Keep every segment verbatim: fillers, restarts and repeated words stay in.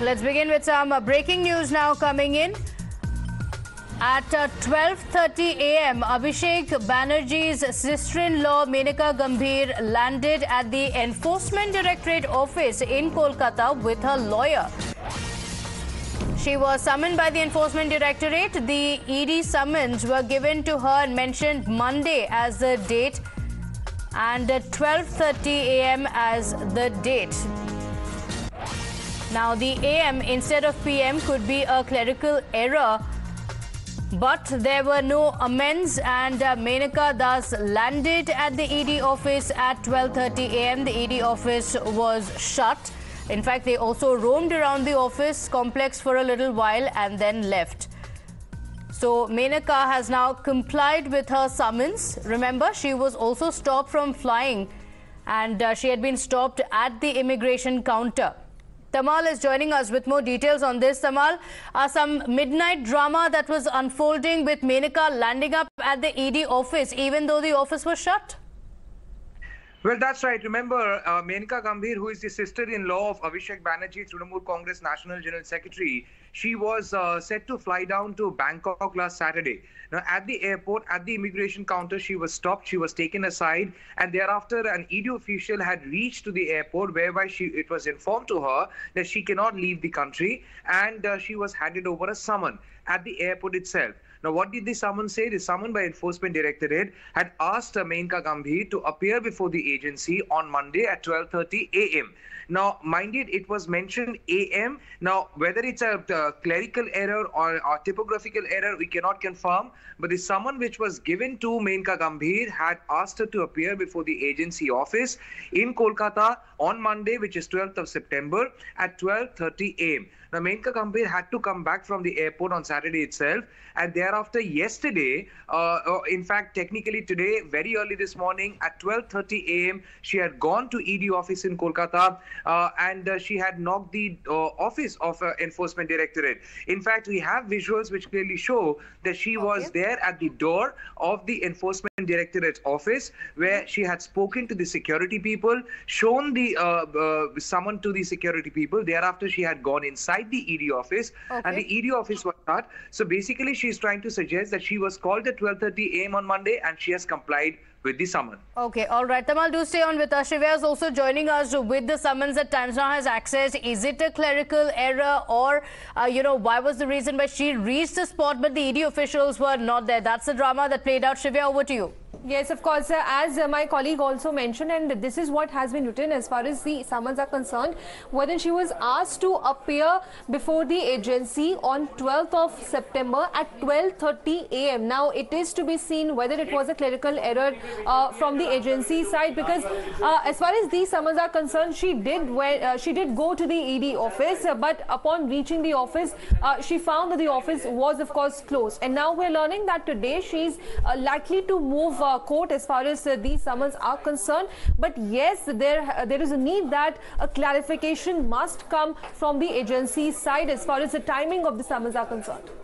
Let's begin with some breaking news now coming in. At twelve thirty a m, Abhishek Banerjee's sister-in-law Menaka Gambhir landed at the Enforcement Directorate office in Kolkata with her lawyer. She was summoned by the Enforcement Directorate. The E D summons were given to her and mentioned Monday as the date and twelve thirty a m as the date. Now, the A M instead of P M could be a clerical error, but there were no amends and uh, Menaka thus landed at the E D office at twelve thirty a m The E D office was shut. In fact, they also roamed around the office complex for a little while and then left. So, Menaka has now complied with her summons. Remember, she was also stopped from flying and uh, she had been stopped at the immigration counter. Tamal is joining us with more details on this. Tamal, uh, some midnight drama that was unfolding with Menaka landing up at the E D office, even though the office was shut? Well, that's right. Remember, uh, Menaka Gambhir, who is the sister-in-law of Abhishek Banerjee, Trinamool Congress National General Secretary, she was uh, set to fly down to Bangkok last Saturday. Now, at the airport, at the immigration counter, she was stopped. She was taken aside, and thereafter, an E D official had reached to the airport, whereby she it was informed to her that she cannot leave the country, and uh, she was handed over a summon at the airport itself. Now, what did the summon say? The summon by Enforcement Directorate had asked Menaka Gambhir to appear before the agency on Monday at twelve thirty a m Now, mind it, it was mentioned A M Now, whether it's a uh, clerical error or a typographical error, we cannot confirm. But the summon which was given to Menaka Gambhir had asked her to appear before the agency office in Kolkata on Monday, which is twelfth of September, at twelve thirty a m Now, Menaka Gambhir had to come back from the airport on Saturday itself, and thereafter yesterday, uh, in fact, technically today, very early this morning at twelve thirty a m, she had gone to E D office in Kolkata uh, and uh, she had knocked the uh, office of uh, Enforcement Directorate. In fact, we have visuals which clearly show that she okay. was there at the door of the Enforcement Directorate's office, where she had spoken to the security people, shown the uh, uh, summon to the security people. Thereafter, she had gone inside the E D office okay. and the E D office was not. So basically, she is trying to suggest that she was called at twelve thirty a m on Monday and she has complied with the summons. Okay, all right. Tamal, do stay on with us. Shivya is also joining us with the summons that Times Now has accessed. Is it a clerical error or, uh, you know, why was the reason why she reached the spot but the E D officials were not there? That's the drama that played out. Shivya, over to you. Yes, of course. Uh, as uh, my colleague also mentioned, and this is what has been written as far as the summons are concerned, whether she was asked to appear before the agency on twelfth of September at twelve thirty a m Now, it is to be seen whether it was a clerical error uh, from the agency side, because uh, as far as these summons are concerned, she did well, uh, she did go to the E D office, uh, but upon reaching the office, uh, she found that the office was, of course, closed. And now we're learning that today she's uh, likely to move Uh, court as far as uh, these summons are concerned. But yes, there uh, there is a need that a clarification must come from the agency side as far as the timing of the summons are concerned.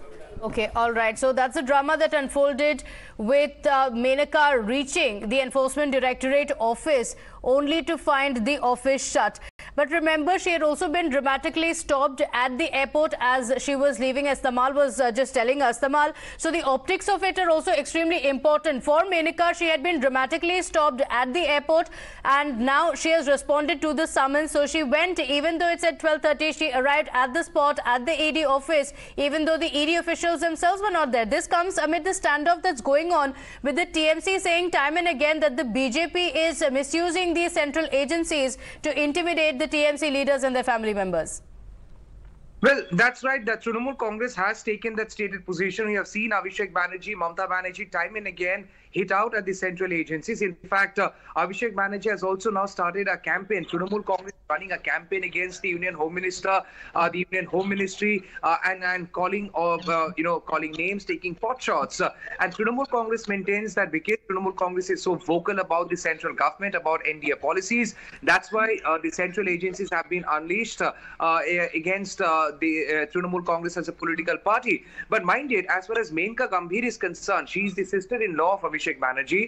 Okay, all right. So that's the drama that unfolded with uh, Menaka reaching the Enforcement Directorate office only to find the office shut. But remember, she had also been dramatically stopped at the airport as she was leaving, as Tamal was uh, just telling us. Tamal, so the optics of it are also extremely important. For Menaka, she had been dramatically stopped at the airport and now she has responded to the summons. So she went, even though it's at twelve thirty, she arrived at the spot at the E D office, even though the E D officials themselves were not there. This comes amid the standoff that's going on with the T M C saying time and again that the B J P is misusing these central agencies to intimidate the The T M C leaders and their family members. Well, that's right. The Trinamool Congress has taken that stated position. We have seen Abhishek Banerjee, Mamata Banerjee time and again hit out at the central agencies. In fact, uh, Abhishek Banerjee has also now started a campaign. Trinamool Congress is running a campaign against the Union Home Minister, uh, the Union Home Ministry, uh, and and calling of uh, you know calling names, taking pot shots. Uh, and Trinamool Congress maintains that because Trinamool Congress is so vocal about the central government, about N D A policies, that's why uh, the central agencies have been unleashed uh, uh, against uh, the uh, Trinamool Congress as a political party. But mind it, as far as Menaka Gambhir is concerned, she is the sister-in-law of Abhishek Banerjee,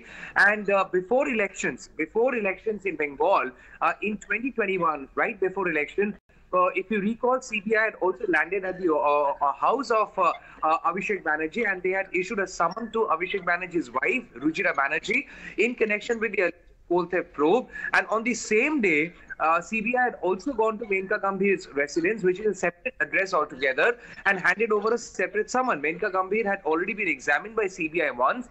and uh, before elections, before elections in Bengal uh, in twenty twenty-one, right before election, uh, if you recall, C B I had also landed at the uh, house of uh, uh, Abhishek Banerjee, and they had issued a summons to Abhishek Banerjee's wife, Rujira Banerjee, in connection with the Kolthev probe. And on the same day, uh, C B I had also gone to Menaka Gambhir's residence, which is a separate address altogether, and handed over a separate summons. Menaka Gambhir had already been examined by C B I once.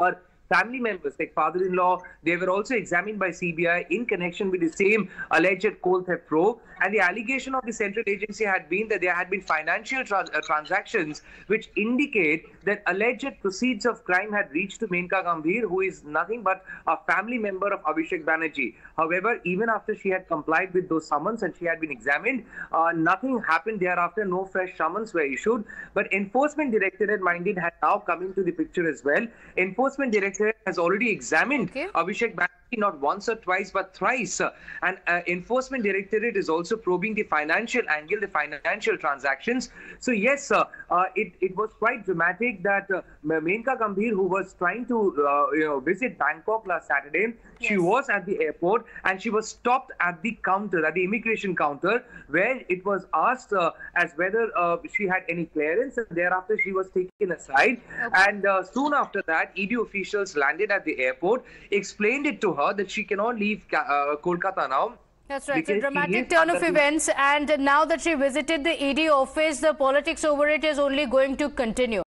Her family members, like father-in-law, they were also examined by C B I in connection with the same alleged coal theft probe. And the allegation of the central agency had been that there had been financial trans uh, transactions which indicate that alleged proceeds of crime had reached to Menaka Gambhir, who is nothing but a family member of Abhishek Banerjee. However, even after she had complied with those summons and she had been examined, uh, nothing happened thereafter. No fresh summons were issued. But Enforcement Directorate, minded, had now come into the picture as well. Enforcement Directorate has already examined okay. Abhishek Banerjee not once or twice, but thrice. And uh, Enforcement Directorate is also probing the financial angle, the financial transactions. So yes, uh, uh, it, it was quite dramatic that uh, Menaka Gambhir, who was trying to uh, you know, visit Bangkok last Saturday, yes. she was at the airport and she was stopped at the counter, at the immigration counter, where it was asked uh, as whether uh, she had any clearance, and thereafter she was taken aside. Okay. And uh, soon after that, E D officials landed at the airport, explained it to her that she cannot leave uh, Kolkata now. That's right. It's a dramatic turn of events, and now that she visited the E D office, the politics over it is only going to continue.